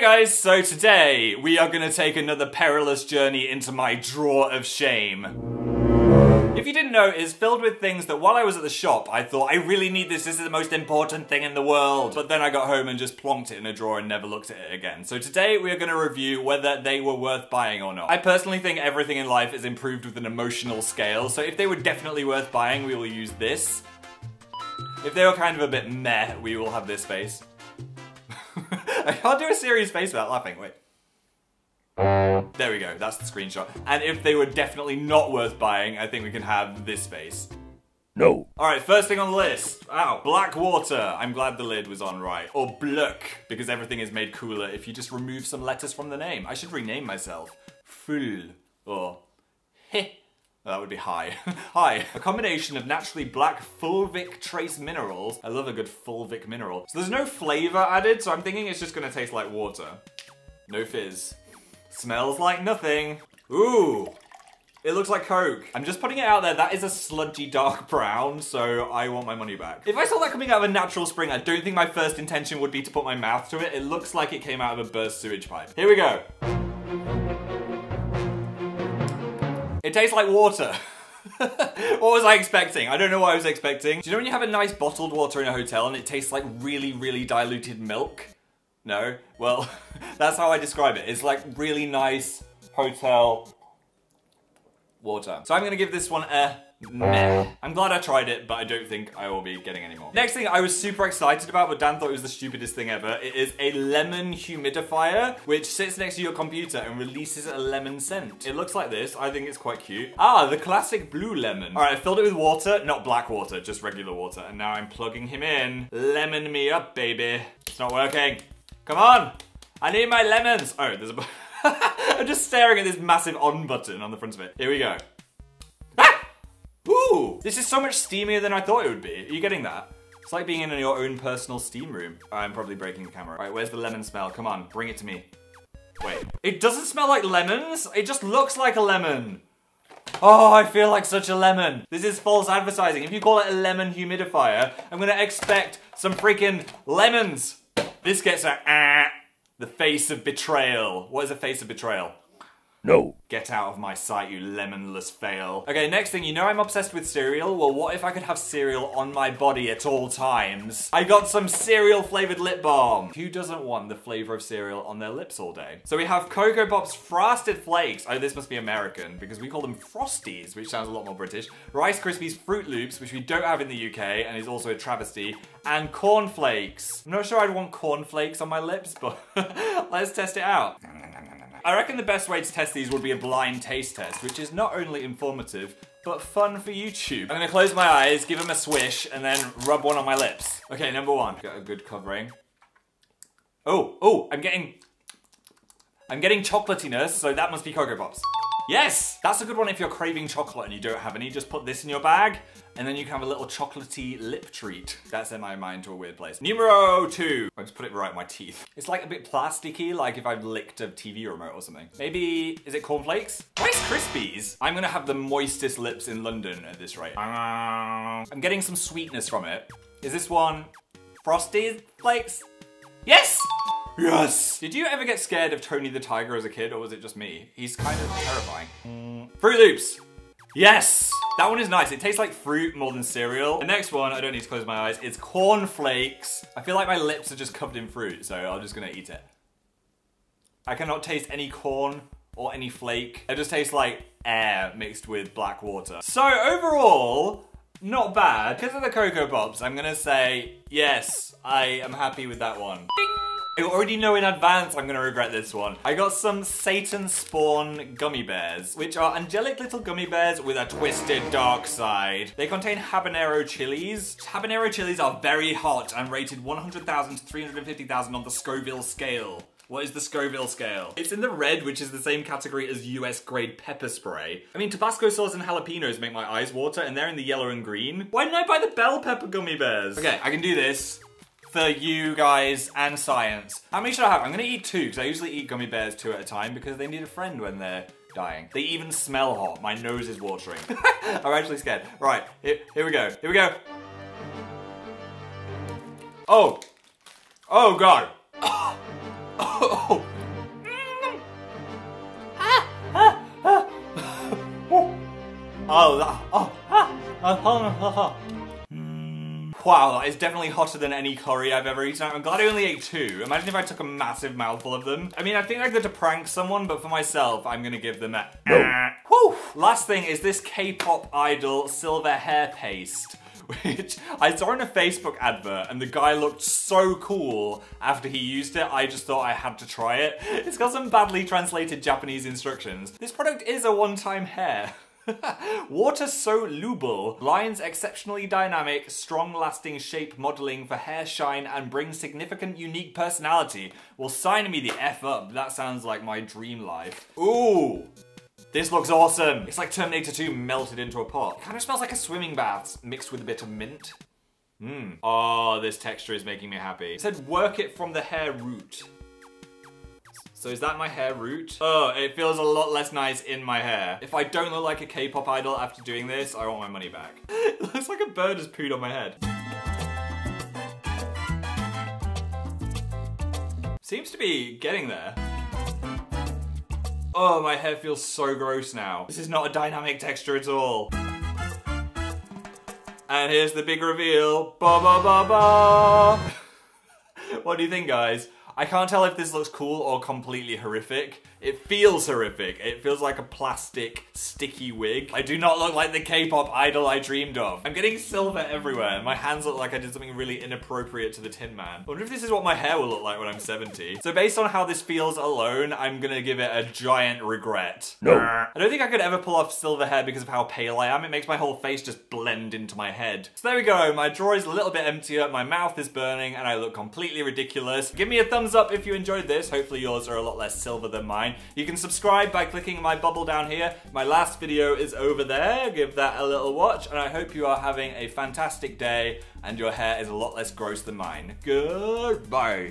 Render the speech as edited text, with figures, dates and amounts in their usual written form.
Hey guys, so today we are gonna take another perilous journey into my drawer of shame. If you didn't know, it's filled with things that while I was at the shop, I thought, I really need this, this is the most important thing in the world. But then I got home and just plonked it in a drawer and never looked at it again. So today we are gonna review whether they were worth buying or not. I personally think everything in life is improved with an emotional scale, so if they were definitely worth buying, we will use this. If they were kind of a bit meh, we will have this face. I can't do a serious face without laughing, wait. There we go, that's the screenshot. And if they were definitely not worth buying, I think we can have this face. No. Alright, first thing on the list. Ow. Black water. I'm glad the lid was on right. Or Bluck, because everything is made cooler if you just remove some letters from the name. I should rename myself. Full. Or heh. That would be high. High. A combination of naturally black fulvic trace minerals. I love a good fulvic mineral. So there's no flavor added, so I'm thinking it's just gonna taste like water. No fizz. Smells like nothing. Ooh, it looks like Coke. I'm just putting it out there, that is a sludgy dark brown, so I want my money back. If I saw that coming out of a natural spring, I don't think my first intention would be to put my mouth to it. It looks like it came out of a burst sewage pipe. Here we go. It tastes like water. What was I expecting? I don't know what I was expecting. Do you know when you have a nice bottled water in a hotel and it tastes like really, really diluted milk? No? Well, that's how I describe it. It's like really nice hotel water. So I'm gonna give this one a meh. I'm glad I tried it, but I don't think I will be getting any more. Next thing I was super excited about, but Dan thought it was the stupidest thing ever. It is a lemon humidifier, which sits next to your computer and releases a lemon scent. It looks like this. I think it's quite cute. Ah, the classic blue lemon. All right, I filled it with water, not black water, just regular water. And now I'm plugging him in. Lemon me up, baby. It's not working. Come on, I need my lemons. Oh, there's a button. I'm just staring at this massive on button on the front of it. Here we go. Ah! Ooh, this is so much steamier than I thought it would be. Are you getting that? It's like being in your own personal steam room. I'm probably breaking the camera. All right, where's the lemon smell? Come on, bring it to me. Wait, it doesn't smell like lemons. It just looks like a lemon. Oh, I feel like such a lemon. This is false advertising. If you call it a lemon humidifier, I'm gonna expect some freaking lemons. This gets a the face of betrayal. What is a face of betrayal? No. Get out of my sight, you lemonless fail. Okay, next thing, you know I'm obsessed with cereal. Well, what if I could have cereal on my body at all times? I got some cereal flavored lip balm. Who doesn't want the flavor of cereal on their lips all day? So we have Coco Pops Frosted Flakes. Oh, this must be American because we call them Frosties, which sounds a lot more British. Rice Krispies Fruit Loops, which we don't have in the UK and is also a travesty. And Corn Flakes. I'm not sure I'd want Corn Flakes on my lips, but let's test it out. I reckon the best way to test these would be a blind taste test, which is not only informative, but fun for YouTube. I'm gonna close my eyes, give them a swish, and then rub one on my lips. Okay, number one. Got a good covering. Oh, I'm getting chocolatiness, so that must be Coco Pops. Yes! That's a good one if you're craving chocolate and you don't have any. Just put this in your bag, and then you can have a little chocolatey lip treat. That's in my mind to a weird place. Numero 2. I'll just put it right in my teeth. It's like a bit plasticky, like if I've licked a TV remote or something. Maybe, is it Corn Flakes? Rice Krispies! I'm gonna have the moistest lips in London at this rate. I'm getting some sweetness from it. Is this one Frosted Flakes? Yes! Yes! Did you ever get scared of Tony the Tiger as a kid, or was it just me? He's kind of terrifying. Fruit Loops! Yes! That one is nice. It tastes like fruit more than cereal. The next one, I don't need to close my eyes, it's Corn Flakes. I feel like my lips are just covered in fruit, so I'm just gonna eat it. I cannot taste any corn or any flake. It just tastes like air mixed with black water. So overall, not bad. Because of the Coco Pops, I'm gonna say, yes, I am happy with that one. Ding! I already know in advance I'm gonna regret this one. I got some Satan Spawn gummy bears, which are angelic little gummy bears with a twisted dark side. They contain habanero chilies. Habanero chilies are very hot and rated 100,000 to 350,000 on the Scoville scale. What is the Scoville scale? It's in the red, which is the same category as US grade pepper spray. I mean, Tabasco sauce and jalapenos make my eyes water, and they're in the yellow and green. Why didn't I buy the bell pepper gummy bears? Okay, I can do this. For you guys and science. How many should I have? I'm gonna eat 2, because I usually eat gummy bears 2 at a time because they need a friend when they're dying. They even smell hot. My nose is watering. I'm actually scared. Right, here we go. Here we go. Oh. Oh, God. Oh! Wow, that is definitely hotter than any curry I've ever eaten. I'm glad I only ate two. Imagine if I took a massive mouthful of them. I mean, I think I could to prank someone, but for myself, I'm gonna give them a no. Whew. Last thing is this K-pop idol silver hair paste, which I saw in a Facebook advert, and the guy looked so cool after he used it, I just thought I had to try it. It's got some badly translated Japanese instructions. This product is a one-time hair. Water so lubile, lines exceptionally dynamic, strong lasting shape modeling for hair shine and brings significant unique personality. Well, sign me the F up, that sounds like my dream life. Ooh! This looks awesome! It's like Terminator 2 melted into a pot. It kind of smells like a swimming bath mixed with a bit of mint. Mmm. Oh, this texture is making me happy. It said work it from the hair root. So is that my hair root? Oh, it feels a lot less nice in my hair. If I don't look like a K-pop idol after doing this, I want my money back. It looks like a bird has pooed on my head. Seems to be getting there. Oh, my hair feels so gross now. This is not a dynamic texture at all. And here's the big reveal. Ba ba ba ba. What do you think, guys? I can't tell if this looks cool or completely horrific. It feels horrific. It feels like a plastic, sticky wig. I do not look like the K-pop idol I dreamed of. I'm getting silver everywhere. My hands look like I did something really inappropriate to the Tin Man. I wonder if this is what my hair will look like when I'm 70. So based on how this feels alone, I'm gonna give it a giant regret. No. I don't think I could ever pull off silver hair because of how pale I am. It makes my whole face just blend into my head. So there we go. My drawer is a little bit emptier, my mouth is burning, and I look completely ridiculous. Give me a thumbs up if you enjoyed this. Hopefully yours are a lot less silver than mine. You can subscribe by clicking my bubble down here. My last video is over there. Give that a little watch, and I hope you are having a fantastic day and your hair is a lot less gross than mine. Goodbye.